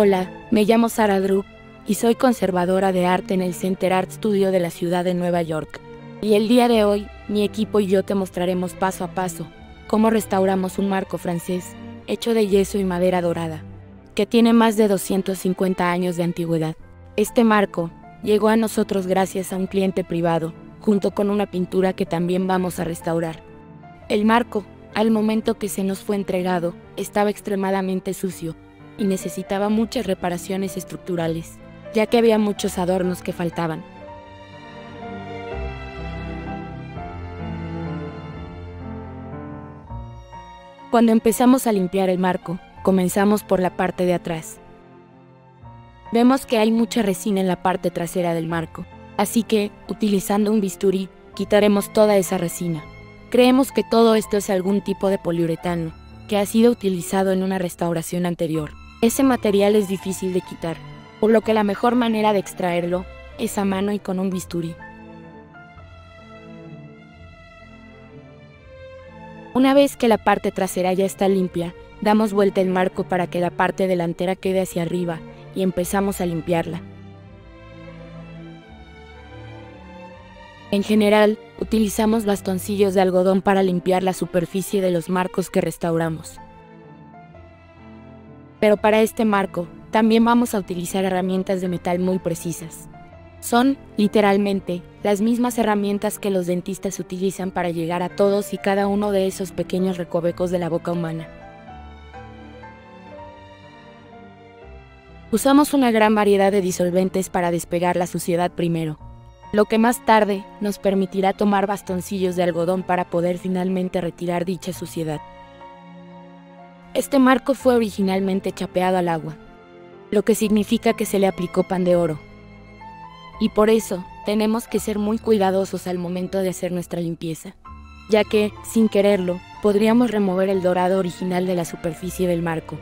Hola, me llamo Sara Drew y soy conservadora de arte en el Center Art Studio de la ciudad de Nueva York. Y el día de hoy, mi equipo y yo te mostraremos paso a paso cómo restauramos un marco francés hecho de yeso y madera dorada, que tiene más de 250 años de antigüedad. Este marco llegó a nosotros gracias a un cliente privado, junto con una pintura que también vamos a restaurar. El marco, al momento que se nos fue entregado, estaba extremadamente sucio y necesitaba muchas reparaciones estructurales, ya que había muchos adornos que faltaban. Cuando empezamos a limpiar el marco, comenzamos por la parte de atrás. Vemos que hay mucha resina en la parte trasera del marco, así que, utilizando un bisturí, quitaremos toda esa resina. Creemos que todo esto es algún tipo de poliuretano, que ha sido utilizado en una restauración anterior. Ese material es difícil de quitar, por lo que la mejor manera de extraerlo es a mano y con un bisturí. Una vez que la parte trasera ya está limpia, damos vuelta el marco para que la parte delantera quede hacia arriba y empezamos a limpiarla. En general, utilizamos bastoncillos de algodón para limpiar la superficie de los marcos que restauramos. Pero para este marco, también vamos a utilizar herramientas de metal muy precisas. Son, literalmente, las mismas herramientas que los dentistas utilizan para llegar a todos y cada uno de esos pequeños recovecos de la boca humana. Usamos una gran variedad de disolventes para despegar la suciedad primero, lo que más tarde nos permitirá tomar bastoncillos de algodón para poder finalmente retirar dicha suciedad. Este marco fue originalmente chapeado al agua, lo que significa que se le aplicó pan de oro. Y por eso, tenemos que ser muy cuidadosos al momento de hacer nuestra limpieza, ya que, sin quererlo, podríamos remover el dorado original de la superficie del marco.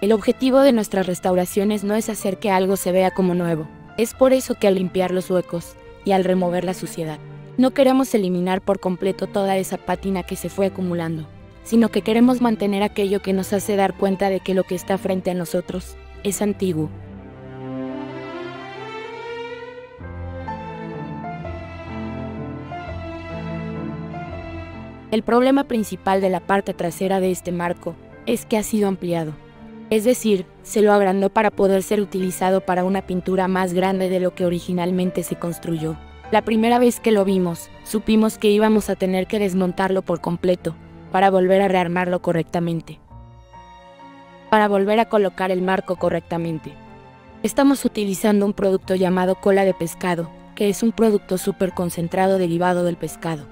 El objetivo de nuestras restauraciones no es hacer que algo se vea como nuevo. Es por eso que al limpiar los huecos y al remover la suciedad, no queremos eliminar por completo toda esa pátina que se fue acumulando, sino que queremos mantener aquello que nos hace dar cuenta de que lo que está frente a nosotros es antiguo. El problema principal de la parte trasera de este marco es que ha sido ampliado, es decir, se lo agrandó para poder ser utilizado para una pintura más grande de lo que originalmente se construyó. La primera vez que lo vimos, supimos que íbamos a tener que desmontarlo por completo para volver a rearmarlo correctamente, para volver a colocar el marco correctamente. Estamos utilizando un producto llamado cola de pescado, que es un producto súper concentrado derivado del pescado.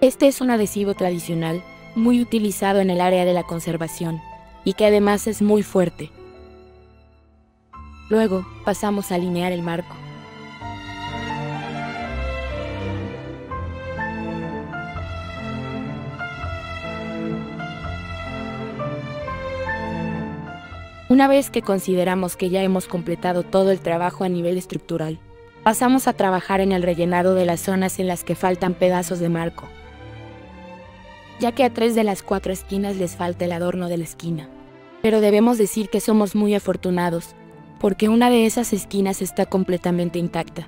Este es un adhesivo tradicional, muy utilizado en el área de la conservación, y que además es muy fuerte. Luego, pasamos a alinear el marco. Una vez que consideramos que ya hemos completado todo el trabajo a nivel estructural, pasamos a trabajar en el rellenado de las zonas en las que faltan pedazos de marco, ya que a 3 de las 4 esquinas les falta el adorno de la esquina. Pero debemos decir que somos muy afortunados, porque una de esas esquinas está completamente intacta,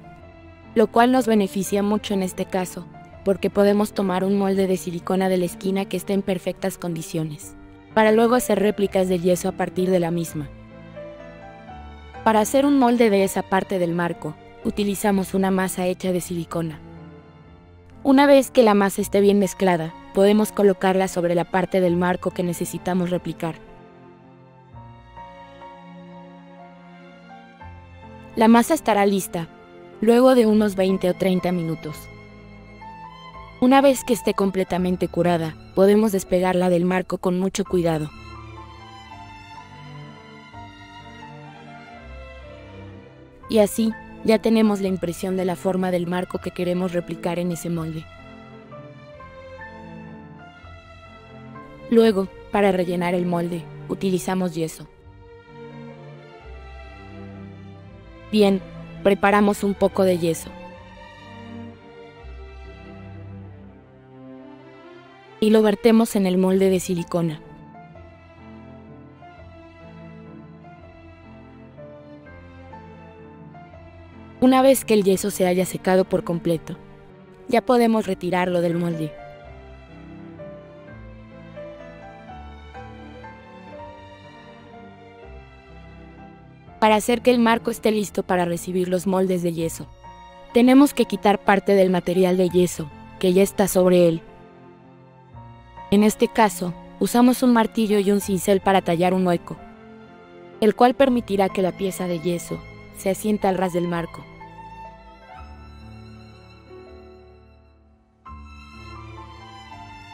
lo cual nos beneficia mucho en este caso, porque podemos tomar un molde de silicona de la esquina que esté en perfectas condiciones, para luego hacer réplicas de yeso a partir de la misma. Para hacer un molde de esa parte del marco, utilizamos una masa hecha de silicona. Una vez que la masa esté bien mezclada, podemos colocarla sobre la parte del marco que necesitamos replicar. La masa estará lista, luego de unos 20 o 30 minutos. Una vez que esté completamente curada, podemos despegarla del marco con mucho cuidado. Y así, ya tenemos la impresión de la forma del marco que queremos replicar en ese molde. Luego, para rellenar el molde, utilizamos yeso. Bien, preparamos un poco de yeso y lo vertemos en el molde de silicona. Una vez que el yeso se haya secado por completo, ya podemos retirarlo del molde. Para hacer que el marco esté listo para recibir los moldes de yeso, tenemos que quitar parte del material de yeso que ya está sobre él. En este caso, usamos un martillo y un cincel para tallar un hueco, el cual permitirá que la pieza de yeso se asienta al ras del marco.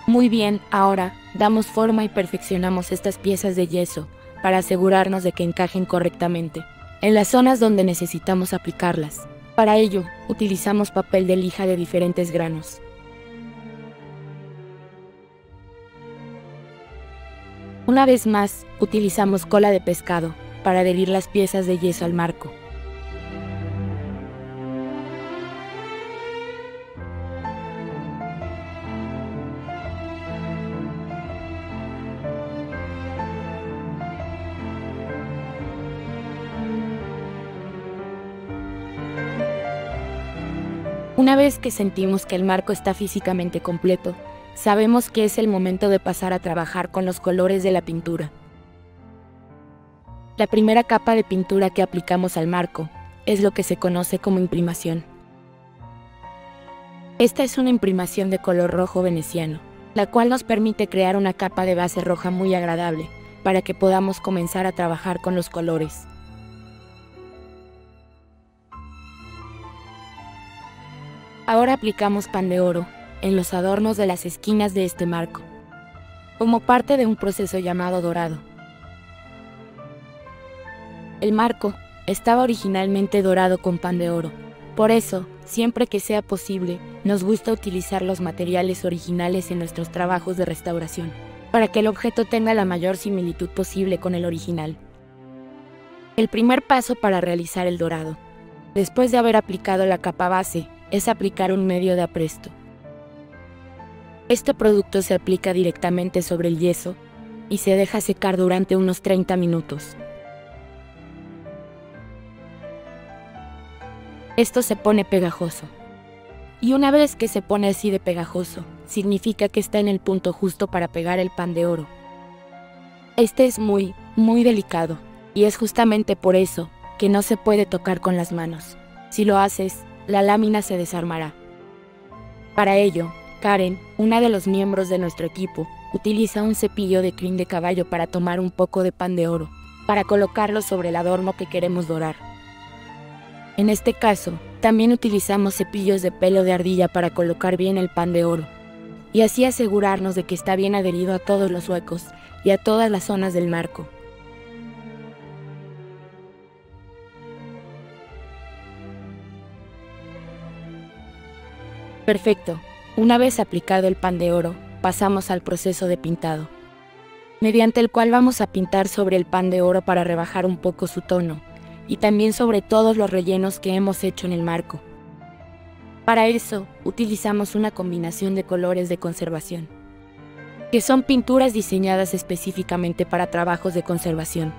Muy bien, ahora damos forma y perfeccionamos estas piezas de yeso para asegurarnos de que encajen correctamente en las zonas donde necesitamos aplicarlas. Para ello, utilizamos papel de lija de diferentes granos. Una vez más, utilizamos cola de pescado para adherir las piezas de yeso al marco. Una vez que sentimos que el marco está físicamente completo, sabemos que es el momento de pasar a trabajar con los colores de la pintura. La primera capa de pintura que aplicamos al marco es lo que se conoce como imprimación. Esta es una imprimación de color rojo veneciano, la cual nos permite crear una capa de base roja muy agradable para que podamos comenzar a trabajar con los colores. Ahora aplicamos pan de oro en los adornos de las esquinas de este marco, como parte de un proceso llamado dorado. El marco estaba originalmente dorado con pan de oro, por eso, siempre que sea posible, nos gusta utilizar los materiales originales en nuestros trabajos de restauración, para que el objeto tenga la mayor similitud posible con el original. El primer paso para realizar el dorado, después de haber aplicado la capa base, es aplicar un medio de apresto. Este producto se aplica directamente sobre el yeso y se deja secar durante unos 30 minutos. Esto se pone pegajoso. Y una vez que se pone así de pegajoso, significa que está en el punto justo para pegar el pan de oro. Este es muy, muy delicado, y es justamente por eso que no se puede tocar con las manos. Si lo haces, la lámina se desarmará. Para ello, Karen, una de los miembros de nuestro equipo, utiliza un cepillo de crin de caballo para tomar un poco de pan de oro, para colocarlo sobre el adorno que queremos dorar. En este caso, también utilizamos cepillos de pelo de ardilla para colocar bien el pan de oro, y así asegurarnos de que está bien adherido a todos los huecos y a todas las zonas del marco. Perfecto. Una vez aplicado el pan de oro, pasamos al proceso de pintado, mediante el cual vamos a pintar sobre el pan de oro para rebajar un poco su tono, y también sobre todos los rellenos que hemos hecho en el marco. Para eso, utilizamos una combinación de colores de conservación, que son pinturas diseñadas específicamente para trabajos de conservación.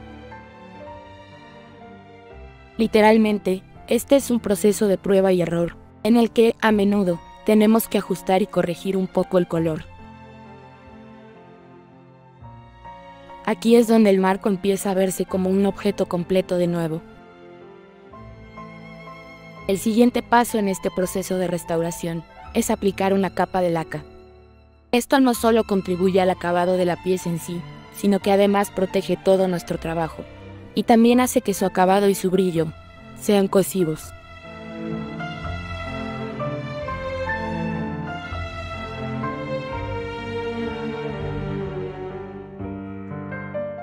Literalmente, este es un proceso de prueba y error, en el que, a menudo, tenemos que ajustar y corregir un poco el color. Aquí es donde el marco empieza a verse como un objeto completo de nuevo. El siguiente paso en este proceso de restauración es aplicar una capa de laca. Esto no solo contribuye al acabado de la pieza en sí, sino que además protege todo nuestro trabajo, y también hace que su acabado y su brillo sean cohesivos.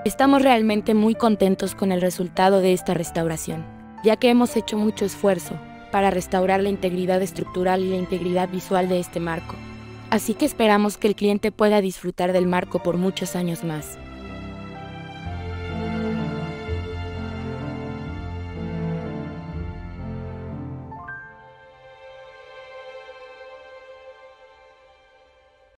Estamos realmente muy contentos con el resultado de esta restauración, ya que hemos hecho mucho esfuerzo para restaurar la integridad estructural y la integridad visual de este marco. Así que esperamos que el cliente pueda disfrutar del marco por muchos años más.